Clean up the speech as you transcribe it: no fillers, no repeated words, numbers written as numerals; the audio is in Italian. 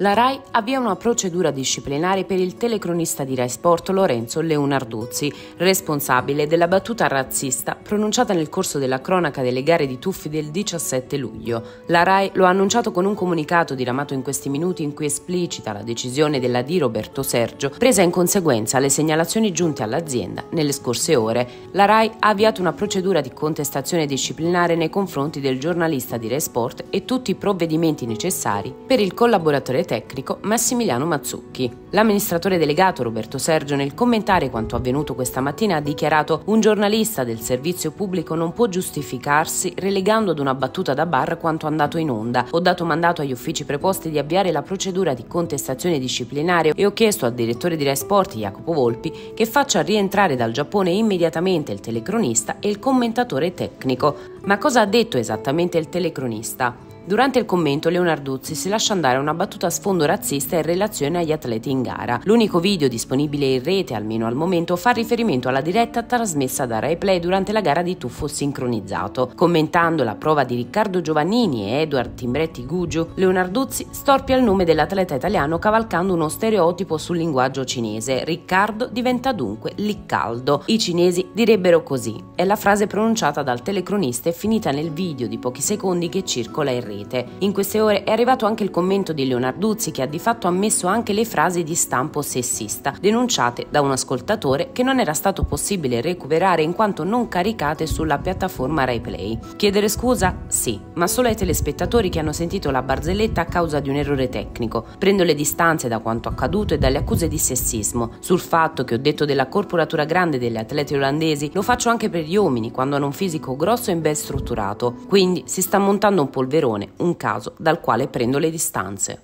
La Rai avvia una procedura disciplinare per il telecronista di Rai Sport Lorenzo Leonarduzzi, responsabile della battuta razzista pronunciata nel corso della cronaca delle gare di tuffi del 17 luglio. La Rai lo ha annunciato con un comunicato diramato in questi minuti in cui esplicita la decisione della di Roberto Sergio, presa in conseguenza alle segnalazioni giunte all'azienda nelle scorse ore. La Rai ha avviato una procedura di contestazione disciplinare nei confronti del giornalista di Rai Sport e tutti i provvedimenti necessari per il collaboratore tecnico Massimiliano Mazzucchi. L'amministratore delegato Roberto Sergio, nel commentare quanto avvenuto questa mattina, ha dichiarato: un giornalista del servizio pubblico non può giustificarsi relegando ad una battuta da bar quanto andato in onda. Ho dato mandato agli uffici preposti di avviare la procedura di contestazione disciplinare e ho chiesto al direttore di Rai Sport Jacopo Volpi che faccia rientrare dal Giappone immediatamente il telecronista e il commentatore tecnico. Ma cosa ha detto esattamente il telecronista? Durante il commento Leonarduzzi si lascia andare a una battuta a sfondo razzista in relazione agli atleti in gara. L'unico video disponibile in rete, almeno al momento, fa riferimento alla diretta trasmessa da RaiPlay durante la gara di tuffo sincronizzato. Commentando la prova di Riccardo Giovannini e Eduard Timbretti Gugiu, Leonarduzzi storpia il nome dell'atleta italiano cavalcando uno stereotipo sul linguaggio cinese. Riccardo diventa dunque Liccaldo. I cinesi direbbero così. È la frase pronunciata dal telecronista e finita nel video di pochi secondi che circola in rete. In queste ore è arrivato anche il commento di Leonarduzzi, che ha di fatto ammesso anche le frasi di stampo sessista denunciate da un ascoltatore, che non era stato possibile recuperare in quanto non caricate sulla piattaforma RaiPlay. Chiedere scusa? Sì, ma solo ai telespettatori che hanno sentito la barzelletta a causa di un errore tecnico. Prendo le distanze da quanto accaduto e dalle accuse di sessismo. Sul fatto che ho detto della corporatura grande degli atleti olandesi, lo faccio anche per gli uomini quando hanno un fisico grosso e ben strutturato. Quindi si sta montando un polverone, un caso dal quale prendo le distanze.